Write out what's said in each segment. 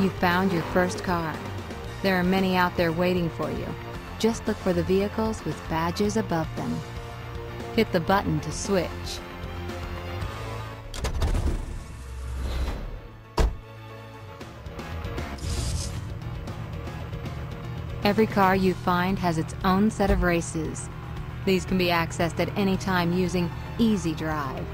You found your first car. There are many out there waiting for you. Just look for the vehicles with badges above them. Hit the button to switch. Every car you find has its own set of races. These can be accessed at any time using Easy Drive.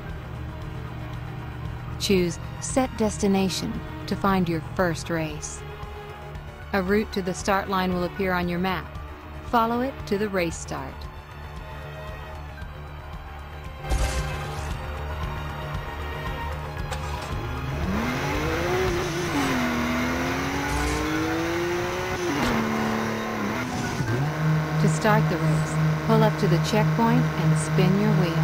Choose Set Destination to find your first race. A route to the start line will appear on your map. Follow it to the race start. To start the race, pull up to the checkpoint and spin your wheels.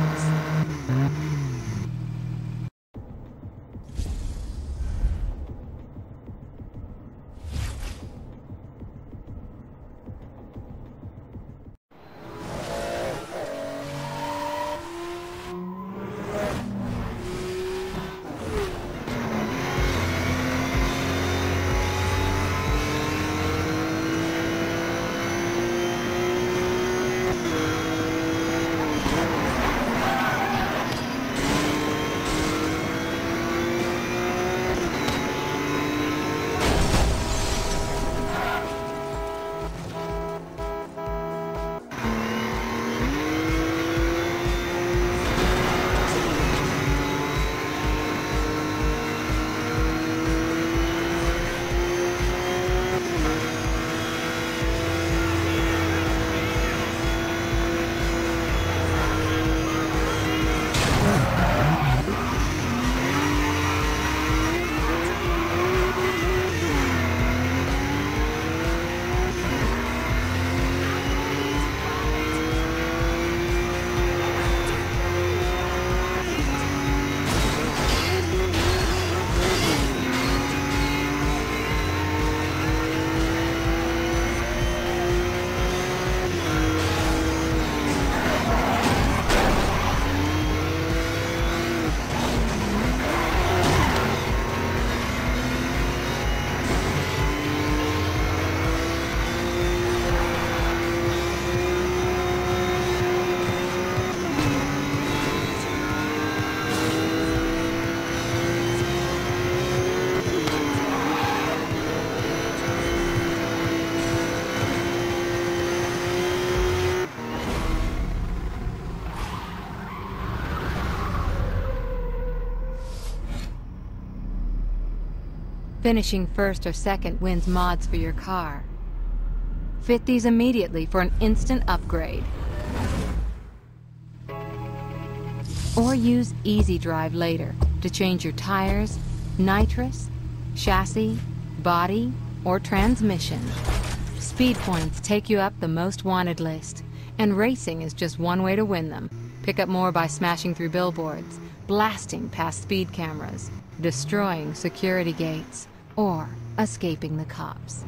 Finishing first or second wins mods for your car. Fit these immediately for an instant upgrade. Or use Easy Drive later to change your tires, nitrous, chassis, body, or transmission. Speed points take you up the most wanted list, and racing is just one way to win them. Pick up more by smashing through billboards, blasting past speed cameras, destroying security gates, or escaping the cops.